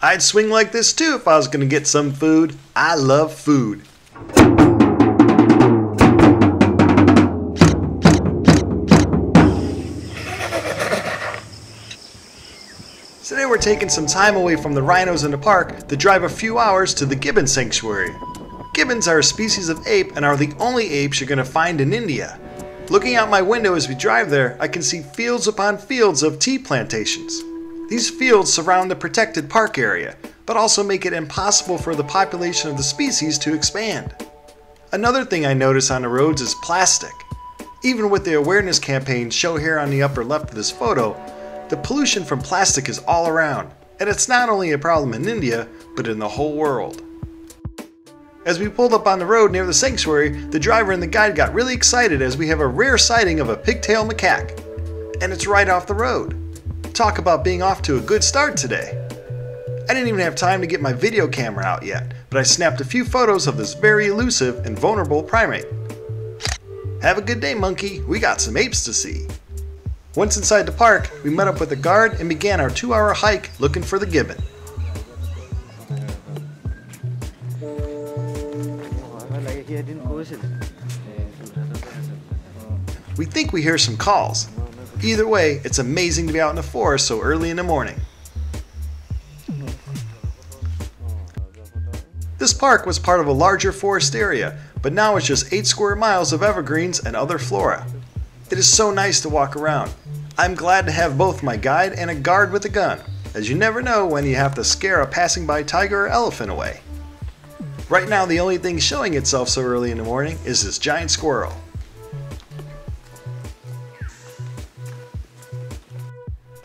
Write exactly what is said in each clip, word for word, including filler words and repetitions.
I'd swing like this too if I was gonna get some food. I love food. Today we're taking some time away from the rhinos in the park to drive a few hours to the Gibbon Sanctuary. Gibbons are a species of ape and are the only apes you're going to find in India. Looking out my window as we drive there, I can see fields upon fields of tea plantations. These fields surround the protected park area, but also make it impossible for the population of the species to expand. Another thing I notice on the roads is plastic. Even with the awareness campaign shown here on the upper left of this photo, the pollution from plastic is all around, and it's not only a problem in India, but in the whole world. As we pulled up on the road near the sanctuary, the driver and the guide got really excited as we have a rare sighting of a pigtail macaque. And it's right off the road. Talk about being off to a good start today. I didn't even have time to get my video camera out yet, but I snapped a few photos of this very elusive and vulnerable primate. Have a good day, monkey. We got some apes to see. Once inside the park, we met up with the guard and began our two-hour hike looking for the gibbon. We think we hear some calls. Either way, it's amazing to be out in the forest so early in the morning. This park was part of a larger forest area, but now it's just eight square miles of evergreens and other flora. It is so nice to walk around. I'm glad to have both my guide and a guard with a gun, as you never know when you have to scare a passing by tiger or elephant away. Right now the only thing showing itself so early in the morning is this giant squirrel.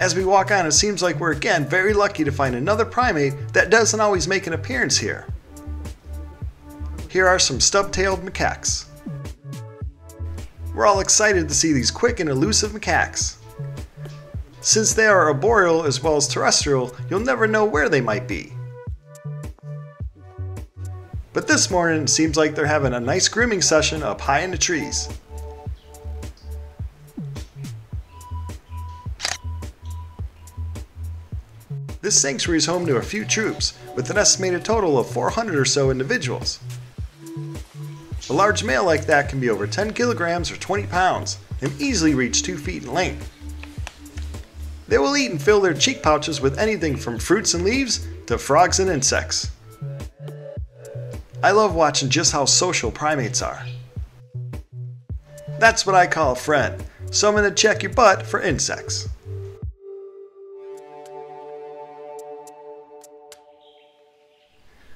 As we walk on, it seems like we're again very lucky to find another primate that doesn't always make an appearance here. Here are some stub-tailed macaques. We're all excited to see these quick and elusive macaques. Since they are arboreal as well as terrestrial, you'll never know where they might be. But this morning, it seems like they're having a nice grooming session up high in the trees. This sanctuary is home to a few troops, with an estimated total of four hundred or so individuals. A large male like that can be over ten kilograms or twenty pounds and easily reach two feet in length. They will eat and fill their cheek pouches with anything from fruits and leaves to frogs and insects. I love watching just how social primates are. That's what I call a friend, so I'm going to check your butt for insects.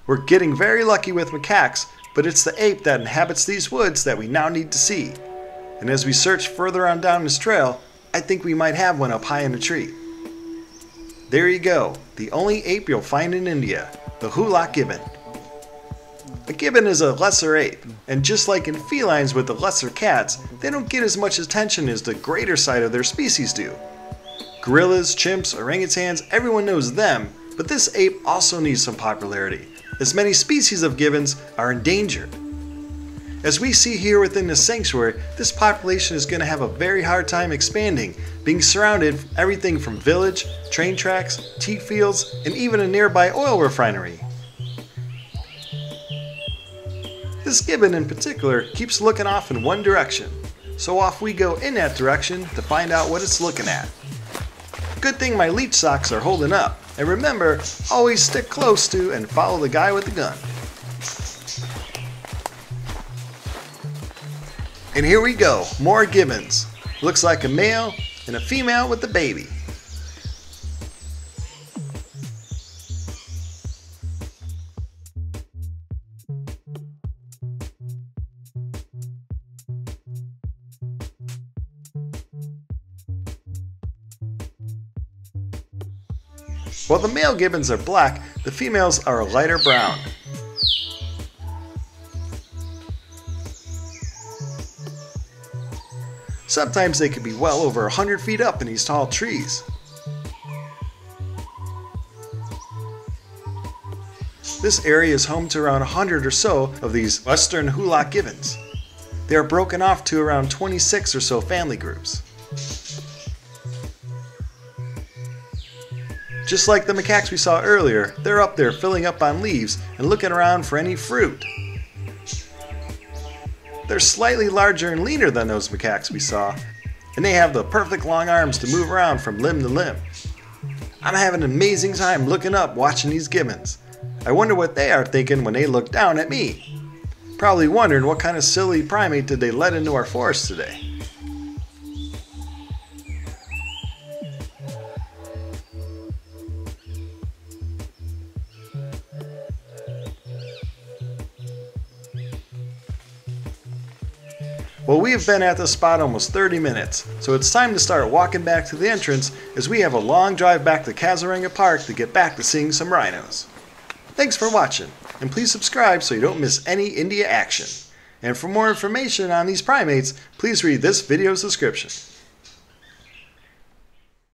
We're getting very lucky with macaques, but it's the ape that inhabits these woods that we now need to see. And as we search further on down this trail, I think we might have one up high in a tree. There you go, the only ape you'll find in India, the hoolock gibbon. A gibbon is a lesser ape, and just like in felines with the lesser cats, they don't get as much attention as the greater side of their species do. Gorillas, chimps, orangutans, everyone knows them, but this ape also needs some popularity, as many species of gibbons are endangered. As we see here within this sanctuary, this population is going to have a very hard time expanding, being surrounded from everything from village, train tracks, tea fields, and even a nearby oil refinery. This gibbon in particular keeps looking off in one direction, so off we go in that direction to find out what it's looking at. Good thing my leech socks are holding up. And remember, always stick close to and follow the guy with the gun. And here we go, more gibbons. Looks like a male and a female with a baby. While the male gibbons are black, the females are a lighter brown. Sometimes they can be well over one hundred feet up in these tall trees. This area is home to around one hundred or so of these western hoolock gibbons. They are broken off to around twenty-six or so family groups. Just like the macaques we saw earlier, they're up there filling up on leaves and looking around for any fruit. They're slightly larger and leaner than those macaques we saw, and they have the perfect long arms to move around from limb to limb. I'm having an amazing time looking up watching these gibbons. I wonder what they are thinking when they look down at me. Probably wondering what kind of silly primate did they let into our forest today. Well, we have been at this spot almost thirty minutes, so it's time to start walking back to the entrance as we have a long drive back to Kaziranga Park to get back to seeing some rhinos. Thanks for watching, and please subscribe so you don't miss any India action. And for more information on these primates, please read this video's description.